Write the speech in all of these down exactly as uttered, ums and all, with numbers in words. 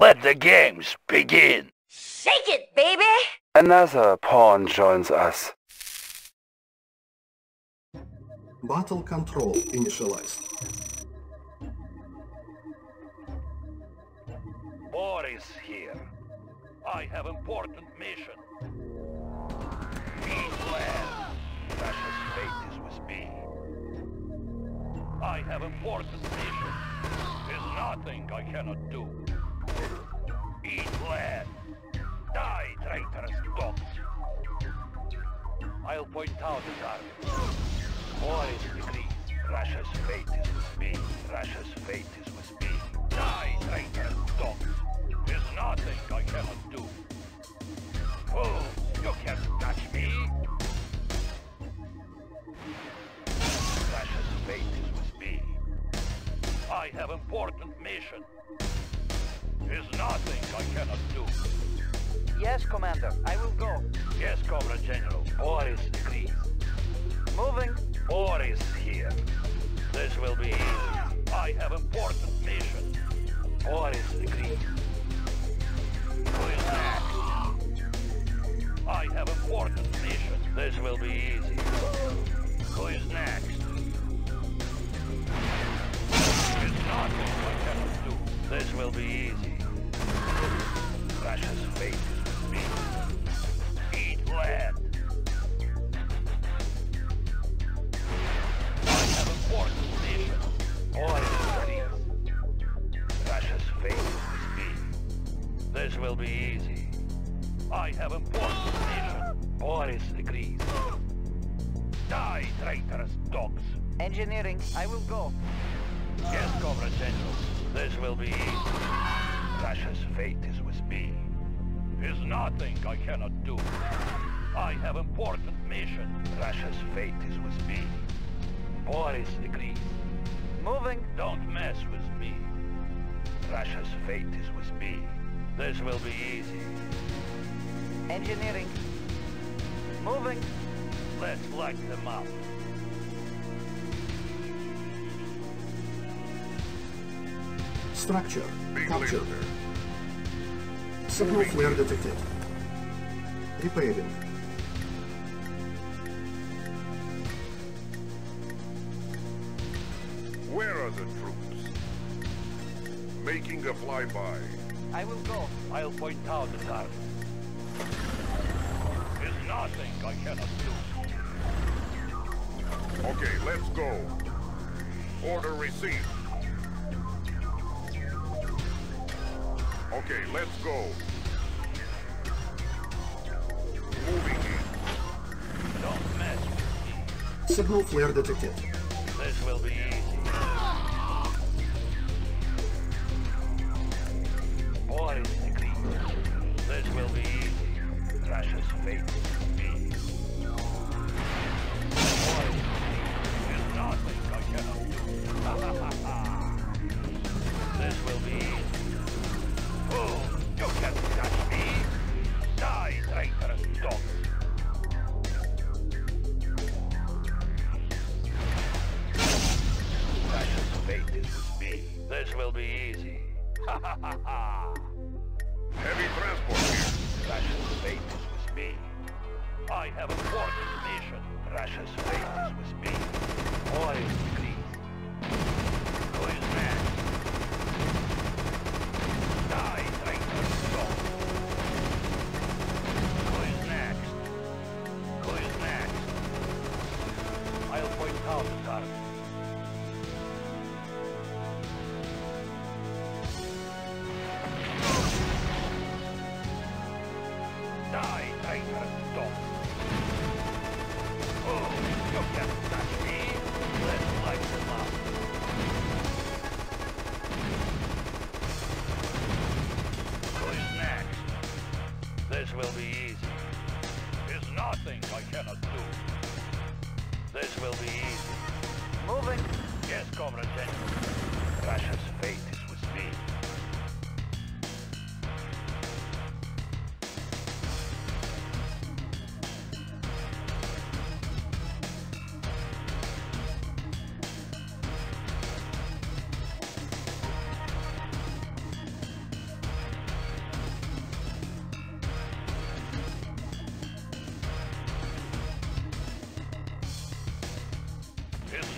Let the games begin! Shake it, baby! Another pawn joins us. Battle control initialized. Boris here. I have important mission. We plan. Russia's fate is with me. I have important mission. There's nothing I cannot do. Eat land. Die, traitorous dogs. I'll point out the target. Boris agrees. Russia's fate is with me. Russia's fate is with me. Die, traitorous dogs. There's nothing I cannot do. Fool, you can't touch me. Russia's fate is with me. I have important mission. There's nothing I cannot do. Yes, Commander, I will go. Yes, Comrade General. Boris agrees. Moving. Boris here. This will be easy. I have important mission. Boris agrees. Who is next? I have important mission. This will be easy. Who is next? There's nothing I cannot do. This will be easy. Russia's fate is with me. Eat lead. I have important mission. Boris agrees. Russia's fate is with me. This will be easy. I have important mission. Boris agrees. Die, traitorous dogs. Engineering, I will go. Yes, Comrade General. This will be easy. Russia's fate is with me. There's nothing I cannot do. I have important mission. Russia's fate is with me. Boris agrees. Moving. Don't mess with me. Russia's fate is with me. This will be easy. Engineering. Moving. Let's lock them up. Structure captured. Signal flare detected. Repairing. Where are the troops? Making a flyby. I will go. I'll point out the target. There's nothing I cannot do. Okay, let's go. Order received. Okay, let's go. Moving in. Don't mess with me. Signal flare detected. This will be easy. Boris agrees. This will be easy. Russia's fate is me. Boris is nothing I cannot do. This will be easy. Fool, you can't touch me! Die, traitorous dog! Russia's fate is with me. This will be easy. Ha ha ha ha! Heavy transport here! Russia's fate is with me. I have important mission. Russia's fate is with me. Boris agrees. Who is next?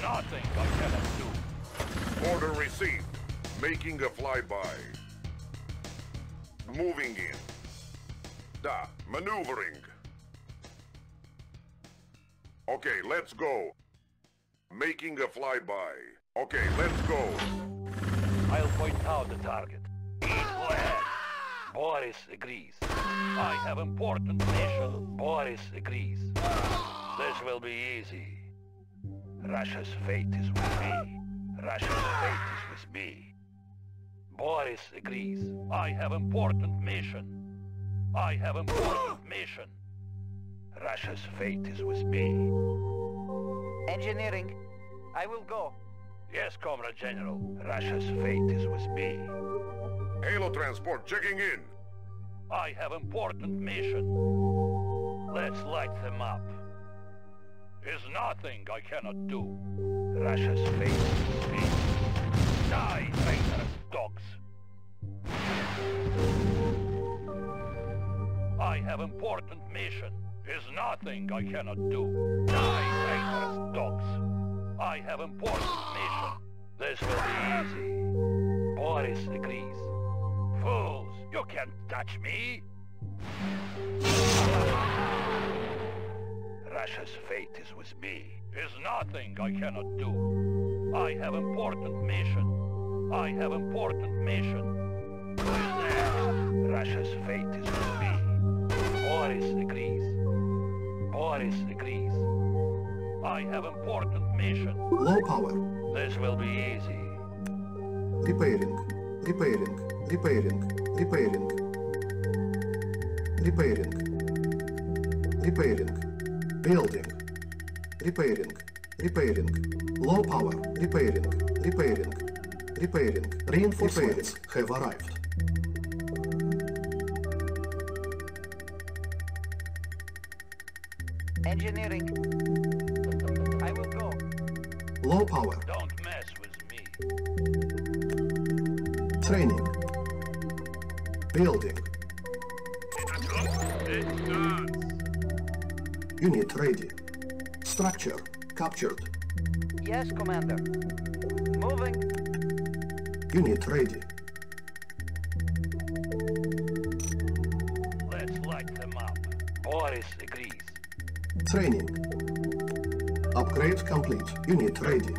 Nothing I cannot do. Order received. Making a flyby. Moving in. Da, maneuvering. Okay, let's go. Making a flyby. Okay, let's go. I'll point out the target. Go ahead. Boris agrees. I have important mission. Boris agrees. This will be easy. Russia's fate is with me. Russia's fate is with me. Boris agrees. I have important mission. I have important mission. Russia's fate is with me. Engineering, I will go. Yes, Comrade General. Russia's fate is with me. Halo transport checking in. I have important mission. Let's light them up. There's nothing I cannot do. Russia's fate is with me. Die, traitorous dogs! I have important mission. There's nothing I cannot do. Die, traitorous dogs! I have important mission. This will be easy. Boris agrees. Fools, you can't touch me! Russia's fate is with me. There's nothing I cannot do. I have important mission. I have important mission. Who is there? Russia's fate is with me. Boris agrees. Boris agrees. I have important mission. Low power. This will be easy. Repairing. Repairing. Repairing. Repairing. Repairing. Repairing. Building. Repairing. Repairing. Low power. Repairing. Repairing. Repairing. Reinforcements have arrived. Engineering. I will go. Low power. Don't mess with me. Training. Building. It's done. Unit ready. Structure captured. Yes, Commander. Moving. Unit ready. Let's light them up. Boris agrees. Training. Upgrade complete. Unit ready.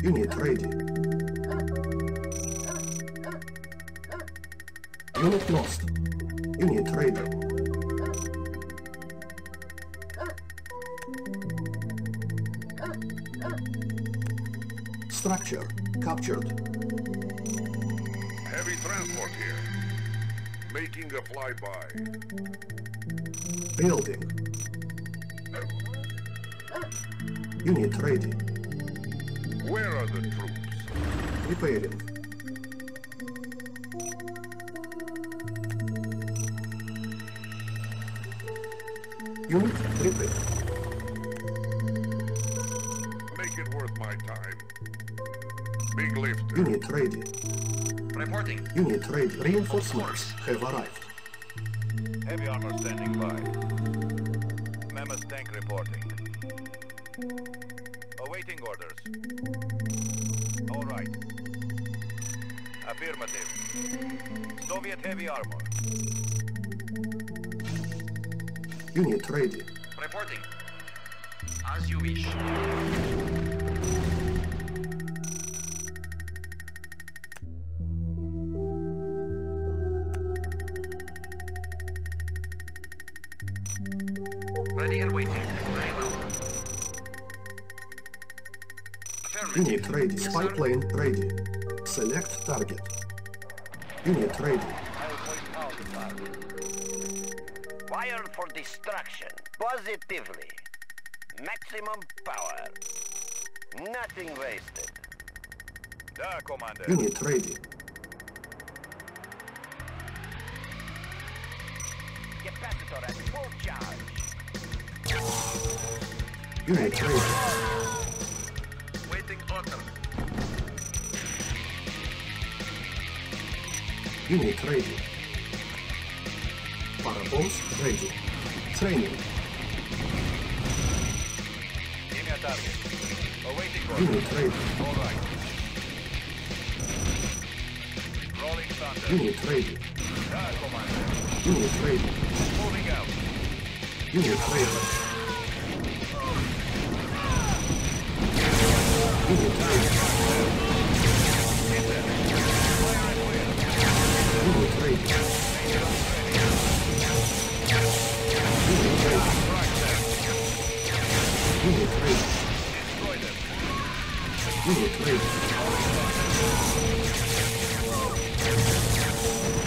Unit ready. Unit lost. Unit ready. Structure captured. Heavy transport here. Making a flyby. Building. Unit ready. Where are the troops? Repairing. Unit repair. Make it worth my time. Big lift. Unit ready. Reporting. Unit ready. Reinforcements have arrived. Heavy armor standing by. Mammoth tank reporting. Awaiting orders. All right. Affirmative. Soviet heavy armor. Unit ready. Reporting. As you wish. Unit ready. Spy plane ready. Select target. Unit ready. Wire for destruction. Positively. Maximum power. Nothing wasted. Da, Commander. Unit ready. Capacitor at full charge. Unit ready. Unit ready. Parables ready. Training. Имя target. Awaiting order. All right. Rolling thunder. Unit ready. Sir, Commander. Unit ready. Moving out. Unit ready. Unit ready. Enter. Fire at will. Unit ready. Unit ready. Unit ready.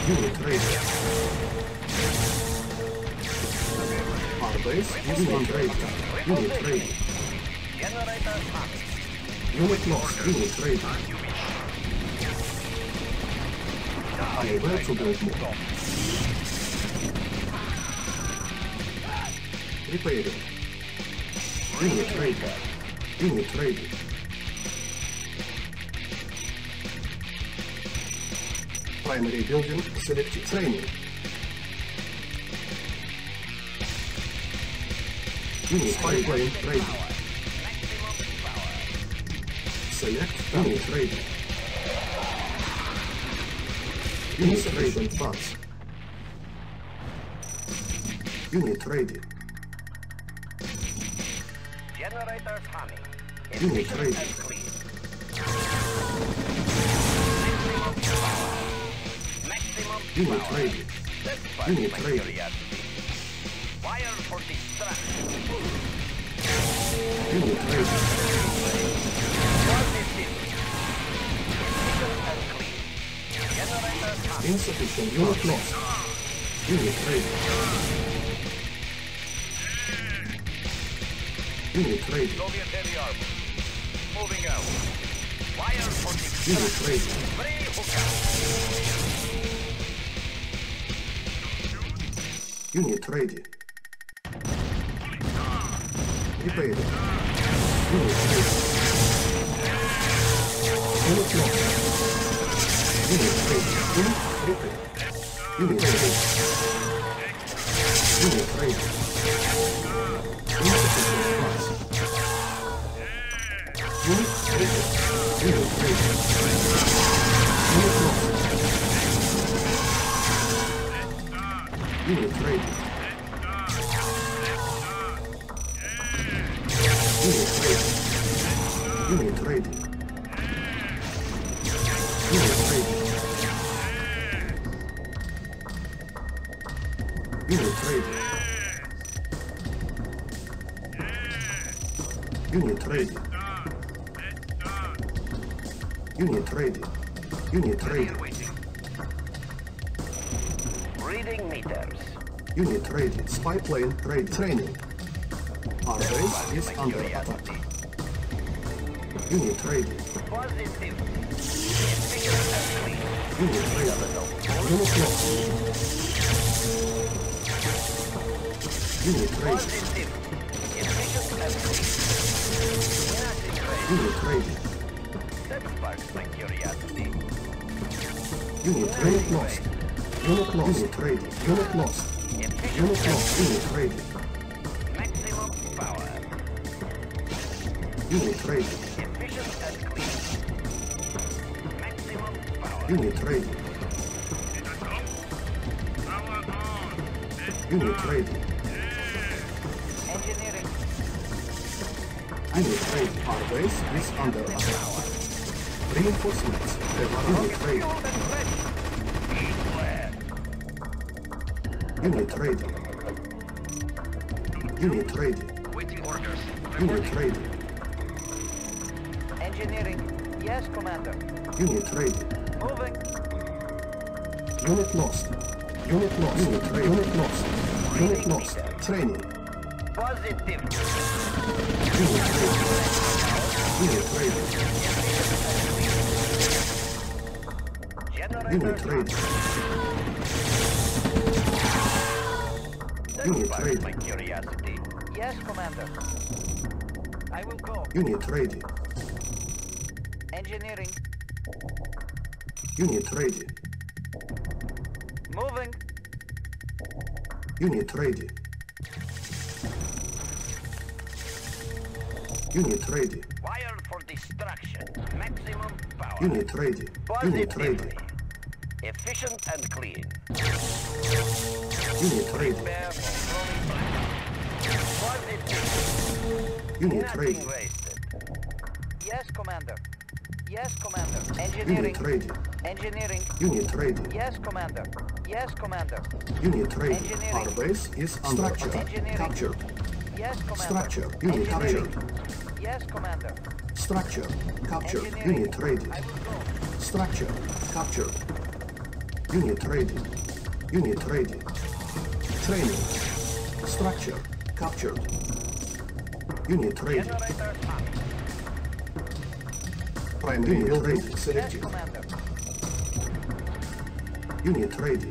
Unit ready. Unit ready. Our base is on ready. Unit ready. Unit lost. Unit ready. I am about to build more. Repairing. Unit ready. Unit ready. Primary building selected training. Unit pipeline ready. Select unit ready. Unit ready and parts. Unit ready. Generators humming. Unit ready. Unit ready. Unit ready. Fire for destruction. Unit ready. Insufficient. Unit lost. Unit ready. Unit ready. Soviet heavy armor. Moving out. Fire for destruction. Unit ready. Unit ready. Repaired. Unit ready. Unit locked. Unit ready. Unit repaired. Unit ready. Unit ready. Insufficient parts. Unit ready. Unit ready. Unit locked. Unit ready. Unit ready. Unit ready. Unit ready. Unit ready. Unit ready. Unit ready. Unit ready. Unit ready. Spy plane ready. Training. Our base is under attack. Unit ready. Positive. Unit ready. Unit lost. Unit ready. Unit ready. That sparks my curiosity. Unit ready lost. Unit lost. Unit ready. Unit lost. Unit lost. Unit ready. Maximum power. Unit ready. Efficient and clean. Maximum power. Unit ready. Unit ready. Engineering. Unit ready. Our base is under attack. Reinforcements. Unit ready. Unit ready. Unit ready. Waiting orders. Unit ready. Engineering. Yes, Commander. Unit ready. Moving. Unit lost. Unit lost. Unit ready. Unit lost. Unit lost. Training. Positive. Unit ready. Unit ready. Unit ready. Unit ready. My curiosity. Yes, Commander. I will go. Unit ready. Engineering. Unit ready. Moving. Unit ready. Unit ready. Wire for destruction. Maximum power. Unit ready. Unit ready. Efficient and clean. Unit ready. Prepare for positive. Unit ready. Nothing wasted. Yes, Commander. Yes, Commander. Engineering. Unit ready. Engineering. Unit ready. Yes, Commander. Yes, Commander. Unit ready. Engineering. Our base is under attack. Captured. Yes, Commander. Structure. Unit captured. Yes, Commander. Structure. Captured. Unit ready. Structure. Captured. Unit ready. Unit ready. Training. Structure. Captured. Unit ready. Primary unit ready. Selected. Unit ready.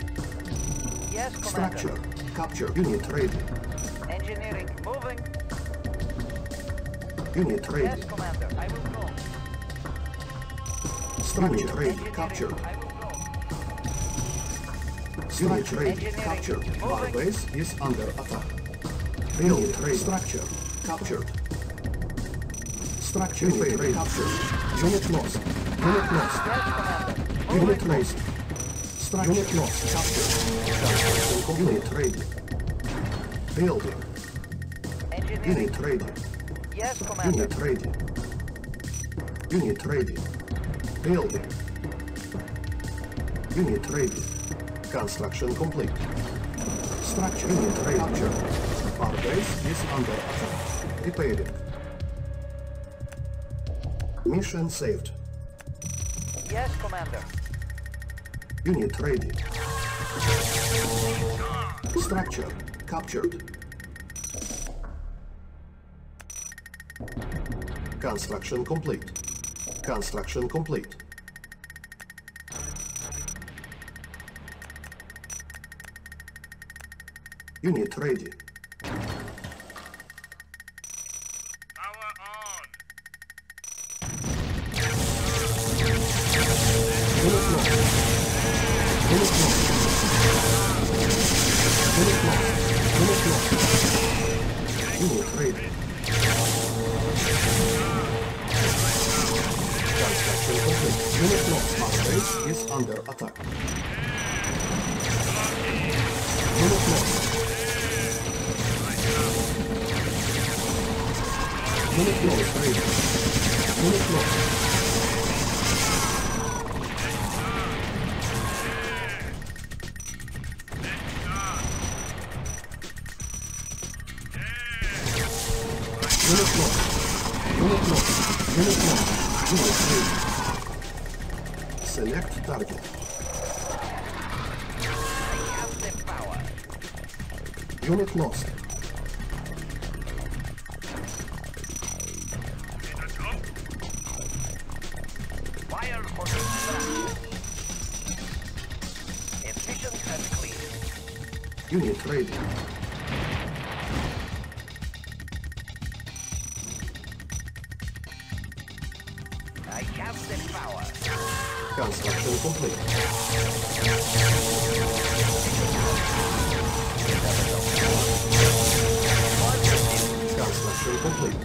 Yes, Commander. Structure. Capture. Unit ready. Engineering. Moving. Unit ready. Yes, Commander. I will go. Structure ready. Capture. I will go. Unit ready. Capture. Our base is under attack. Unit ready. Structure. Captured. Structure unit ready. Captured. Unit lost. Unit lost. Unit lost. Unit lost. Captured. Unit ready. Building. Unit ready. Yes, Commander. Unit ready. Unit ready. Building. Unit ready. Construction complete. Structure unit ready. Capture. Our base is under attack. Repairing. Mission saved. Yes, Commander. Unit ready. Structure captured. Construction complete. Construction complete. Unit ready. Lost. Fire for destruction. Efficient and clean. Unit ready. I have the power. Construction complete. Construction complete.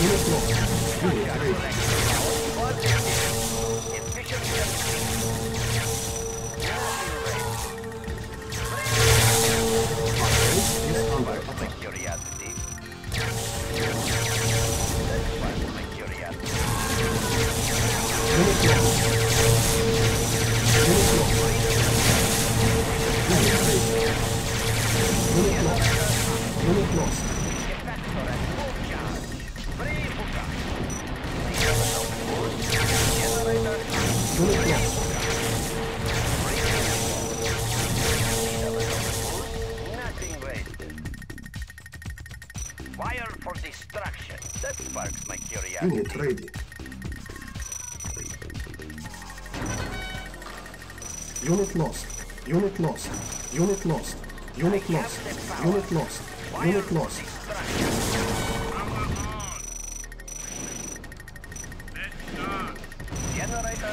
Unit lost. Unit ready. Our base is under attack. Curiosity. That's why my curiosity. Unit lost. Unit lost. Unit lost. Unit lost. Unit lost. Effector at full charge. Free hookup. Generator. Unit lost. Nothing wasted. Wire for destruction. That sparks my curiosity. Unit ready. Unit lost. Unit lost. Unit lost. Unit lost. Unit lost. Unit lost. Generator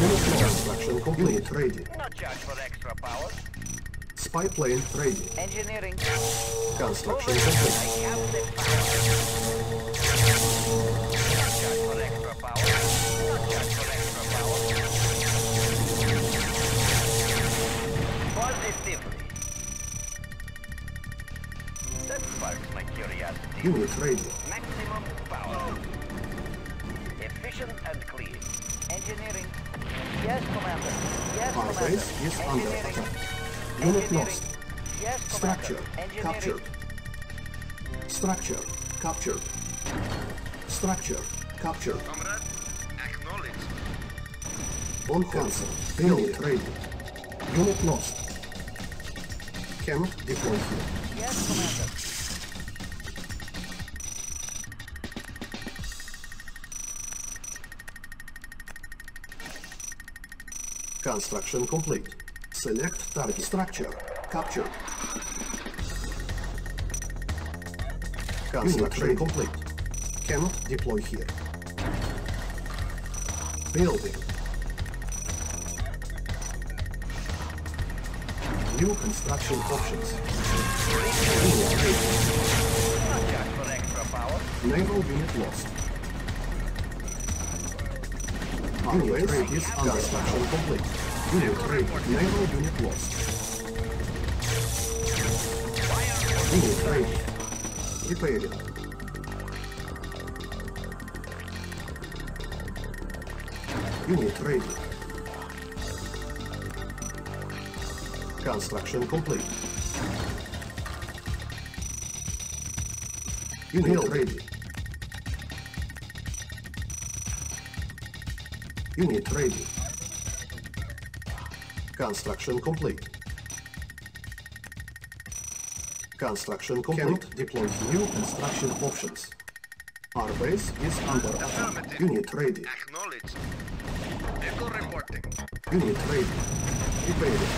unit lost. Construction complete. Ready. No charge for extra power. Pipeline ready. Engineering. Construction complete. I have the power. Not just for extra power. Not just for extra power. Positively. That sparks my curiosity. Unit ready. Maximum power. Efficient and clean. Engineering. Yes, Commander. Yes, our Commander. Base is under attack. Unit lost. Yes, Structure captured. Structure captured. Structure captured. Comrade, acknowledged. On cancel. Unit ready. Unit lost. Cannot deploy here. Yes, Commander. Construction complete. Select target structure. Capture. Construction complete. Cannot deploy here. Building. New construction options. Naval unit lost. Unit is construction complete. Unit ready. Naval unit lost. Unit ready. Repairing. Unit ready. Construction complete. Unit ready. Unit ready. Construction complete. Construction complete. Cannot deploy new construction options. Our base is under attack. Unit ready. Acknowledged. Vehicle reporting. Unit ready. Repairing.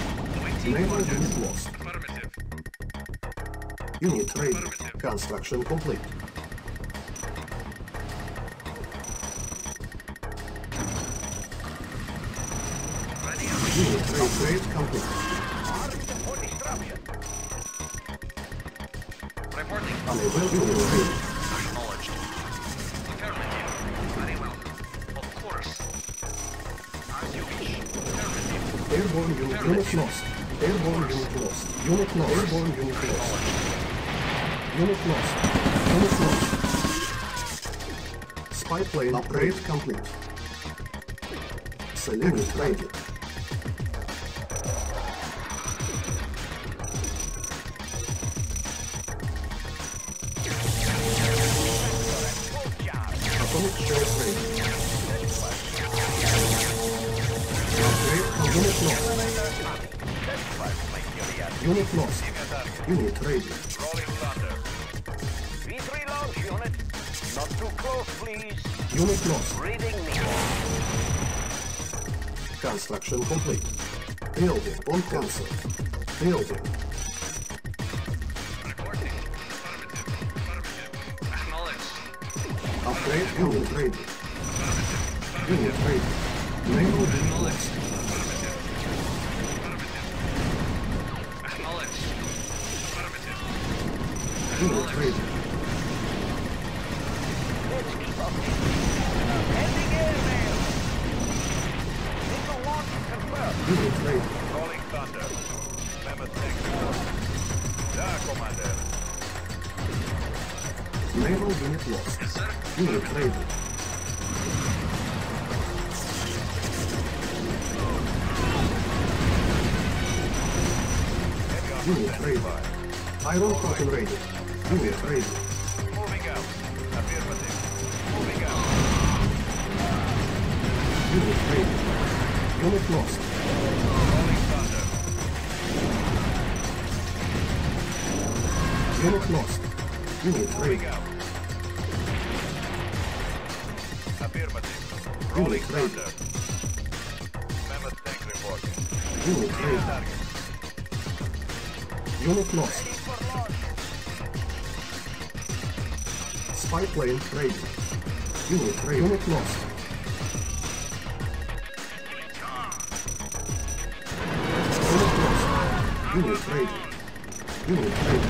Naval unit lost. Affirmative. Unit ready. Affirmative. Construction complete. Upgrade complete. Reporting. Unit ready. Acknowledged. Affirmative. Very well. Of course. As you wish. Affirmative. Airborne unit, unit lost. Airborne unit lost. Unit lost. Airborne unit lost. Unit lost. Unit lost. Spy plane upgrade complete. Select ready. Unit lost. Unit ready. Rolling thunder. V three launch unit. Not too close, please. Unit lost. Reading me. Construction complete. Building on cancel. Building. Reporting. Affirmative. Affirmative. Acknowledged. Upgrade unit ready. Affirmative. Unit ready. Naval acknowledged. Unit ready. Let's keep up. Ending airmail. Single launch confirmed. Unit ready. Rolling thunder. Mammoth technical. Da, Commander. Naval unit lost. Yes, sir. Unit ready. Unit ready. Iron Crossing ready. Unit ready. Moving out. Affirmative. Moving out. Unit ready. Unit lost. Rolling thunder. Unit lost. Unit ready. Affirmative. Rolling thunder. Mammoth tank reporting. Unit ready. Unit lost. Spy plane ready. Unit ready. Unit lost. Unit lost. You were afraid. You were afraid.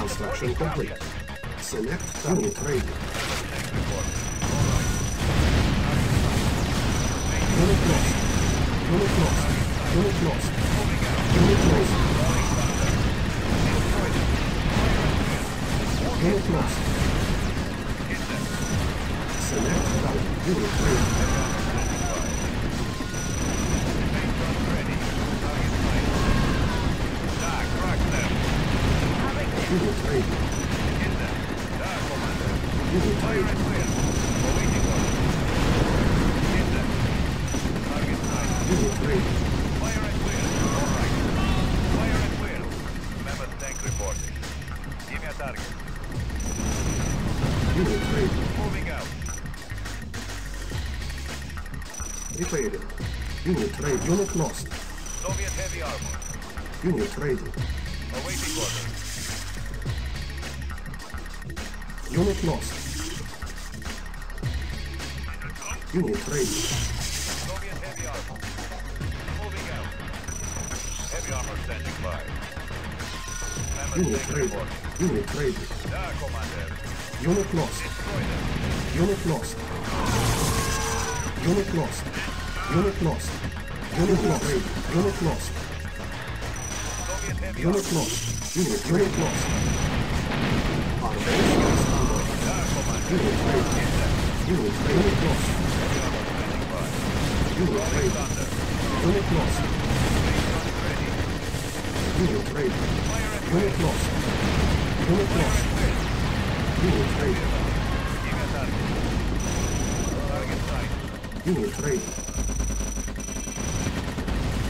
Construction complete. Select target rating. Unit lost. Unit lost. Unit lost. Unit lost. Unit lost. Select target unit rating. You will trade. You will trade. You will trade. Fire at will. All right. Fire at will. Remember tank reporting. Give me a target. You will trade. Moving out. Repaired. You will trade. Unit lost. Soviet heavy armor. You will trade. Awaiting orders. Unit lost. Unit ready. Soviet heavy armor. Moving out. Heavy armor standing by. Unit ready. Unit ready. Da, Commander. Unit lost. Unit lost. Unit lost. Unit lost. Unit lost. Unit lost. Unit lost. Unit unit lost. You will trade. You will trade. Unit lost. You will trade. Unit lost. You will trade. Unit lost. Unit lost. You will trade. You will trade.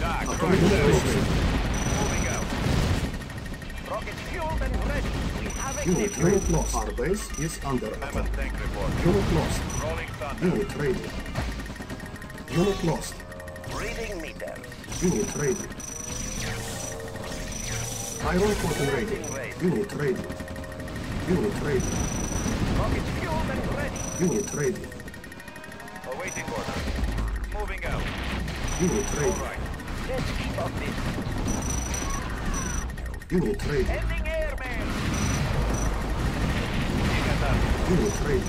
Atomic explosive. Moving out. Rocket fueled and ready. Unit trade lost. Our base is under attack. Unit lost. Unit ready. Unit lost. Reading meter. Unit ready. Iron curtain ready. Unit ready. Unit ready. Rocket fueled and ready. Unit ready. Awaiting order. Moving out. Unit ready. All right. Let's keep up this. Unit ready. Ending airman. Unit ready.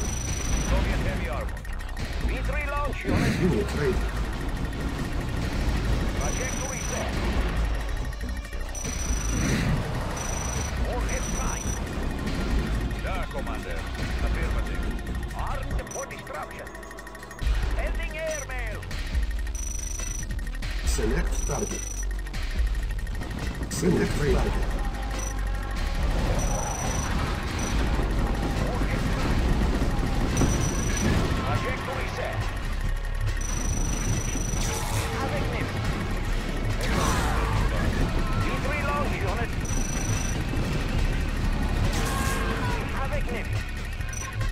Soviet heavy armor. V three launch unit. Unit ready. Trajectory set. Warhead flying. Da, Commander. Affirmative. Armed for destruction. Ending airmail. Select target. Select target.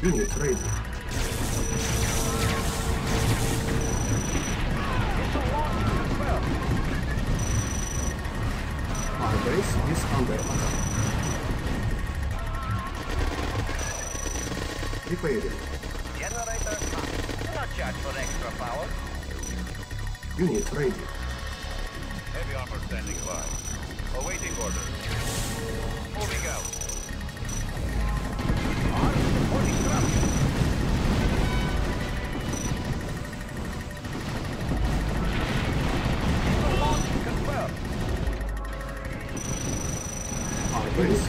Unit ready. It's a launch as well. Our base is under attack. Repairing. Generator up. Do not charge for extra power. Unit ready. Heavy armor standing by. Awaiting order. Moving out.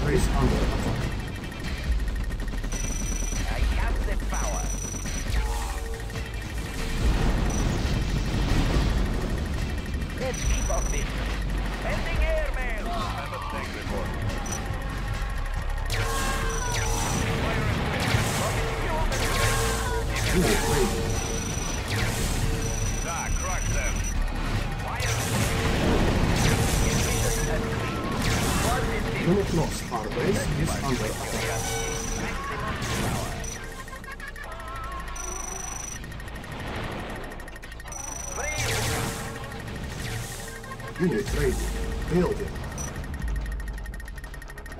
Base under attack. I have the power. Let's keep up this. Ending airmail. I'm a tank report. Fire and wind. Rocket fuel and wind. Unit lost. Our base is under attack. Unit ready. Building.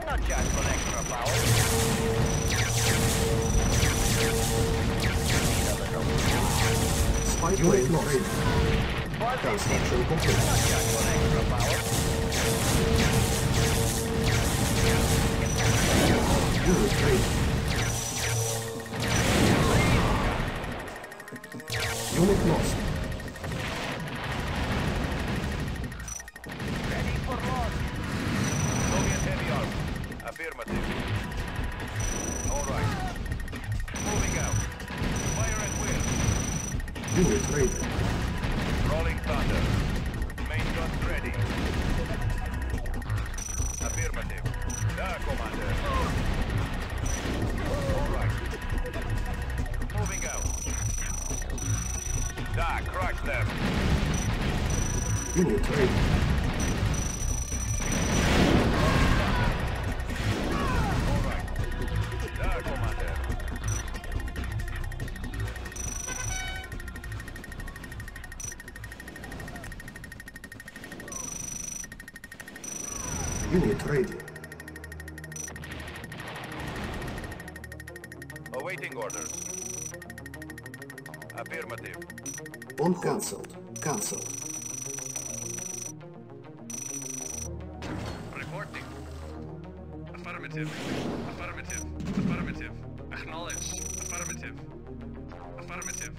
Not just for extra power. Spy Unit lost. Construction complete. Unit ready. Unit lost. Ready for launch. Soviet heavy arm. Affirmative. All right. Moving out. Fire at will. Unit ready. Rolling thunder. Main guns ready. Affirmative. Da, Commander. All right. Moving out. Da, crack them. Unit ready. All right. Da, Commander. Unit ready. Awaiting orders. Affirmative. On cancelled. Cancelled. Reporting. Affirmative. Affirmative. Affirmative. Acknowledge. Affirmative. Affirmative.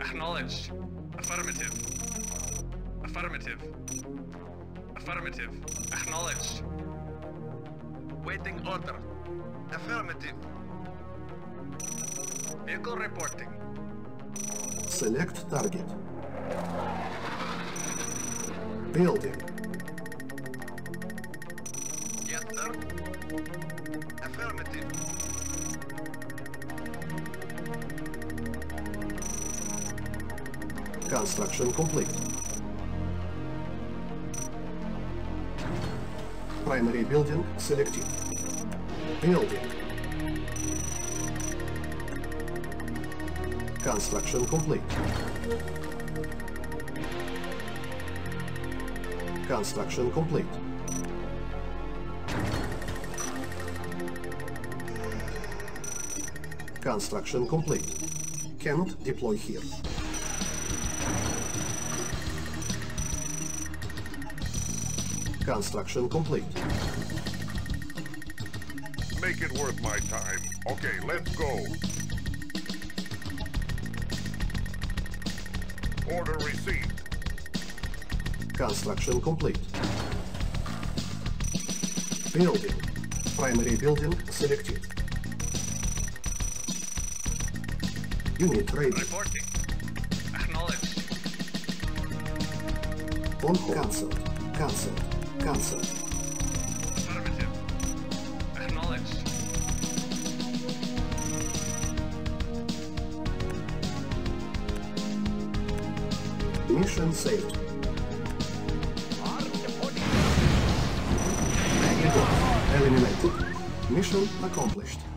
Acknowledge. Affirmative. Affirmative. Affirmative. Acknowledged. Waiting order. Affirmative. Vehicle reporting. Select target. Building. Yes, sir. Affirmative. Construction complete. Primary building selected. Building. Construction complete. Construction complete. Construction complete. Cannot deploy here. Construction complete. Make it worth my time. Okay, let's go. Order received. Construction complete. Building. Primary building selected. Unit ready. Reporting. Acknowledged. On cancelled. Cancelled. Cancelled. Affirmative. Acknowledged. Mission saved. Eliminated. Mission accomplished.